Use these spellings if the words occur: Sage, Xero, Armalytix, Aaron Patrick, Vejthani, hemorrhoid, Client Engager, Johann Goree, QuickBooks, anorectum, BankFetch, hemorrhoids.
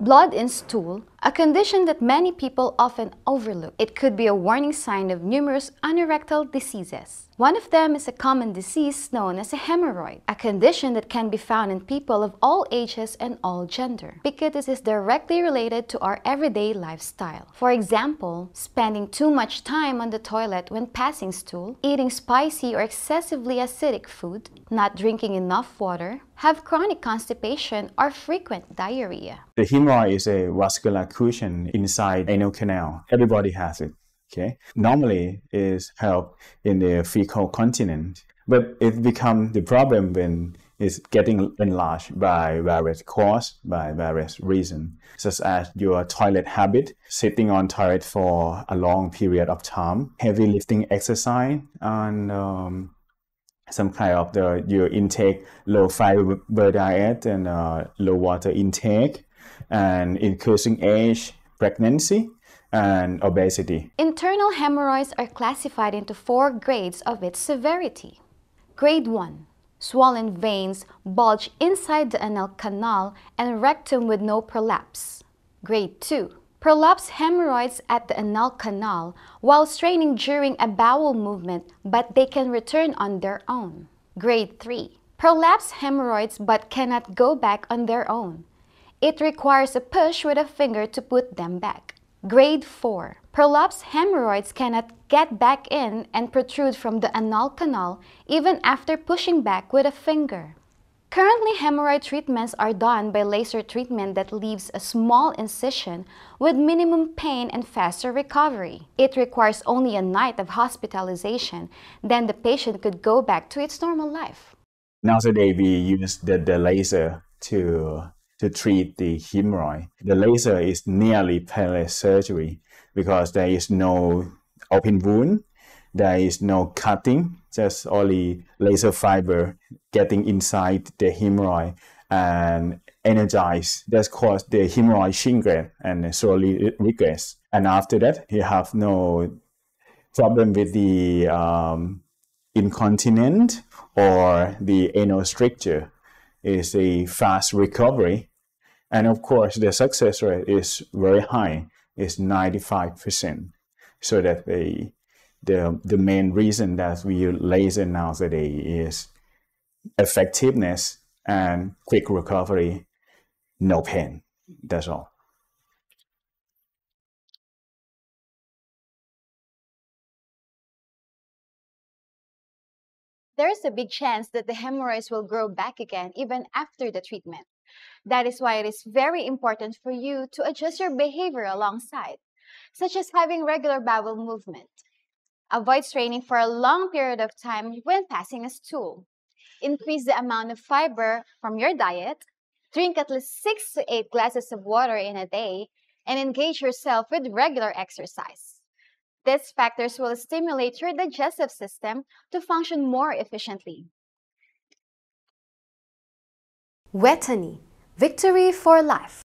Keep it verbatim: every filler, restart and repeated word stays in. Blood in stool, a condition that many people often overlook. It could be a warning sign of numerous anorectal diseases. One of them is a common disease known as a hemorrhoid, a condition that can be found in people of all ages and all gender, because this is directly related to our everyday lifestyle. For example, spending too much time on the toilet when passing stool, eating spicy or excessively acidic food, not drinking enough water, have chronic constipation or frequent diarrhea. The hemorrhoid is a vascular occlusion inside anal canal. Everybody has it. Okay, normally is held in the fecal continent, but it becomes the problem when it's getting enlarged by various causes, by various reasons, such as your toilet habit, sitting on toilet for a long period of time, heavy lifting exercise, and um, some kind of the your intake low fiber diet and uh, low water intake, and increasing age, pregnancy, and obesity. Internal hemorrhoids are classified into four grades of its severity. Grade one. Swollen veins bulge inside the anal canal and rectum with no prolapse. Grade two. Prolapse hemorrhoids at the anal canal while straining during a bowel movement, but they can return on their own. Grade three. Prolapse hemorrhoids but cannot go back on their own. It requires a push with a finger to put them back. Grade four. Prolapse hemorrhoids cannot get back in and protrude from the anal canal even after pushing back with a finger. Currently, hemorrhoid treatments are done by laser treatment that leaves a small incision with minimum pain and faster recovery. It requires only a night of hospitalization, then the patient could go back to its normal life. Nowadays, we use the, the laser to to treat the hemorrhoid. The laser is nearly painless surgery because there is no open wound, there is no cutting, just only laser fiber getting inside the hemorrhoid and energize. That's caused the hemorrhoid shrinkage and slowly regress. And after that, you have no problem with the um, incontinence or the anal stricture. Is a fast recovery, and of course the success rate is very high. It's ninety-five percent. So that the the the main reason that we use laser nowadays is effectiveness and quick recovery, no pain. That's all. There is a big chance that the hemorrhoids will grow back again even after the treatment. That is why it is very important for you to adjust your behavior alongside, such as having regular bowel movement. Avoid straining for a long period of time when passing a stool. Increase the amount of fiber from your diet. Drink at least six to eight glasses of water in a day, and engage yourself with regular exercise. These factors will stimulate your digestive system to function more efficiently. Vejthani, victory for life.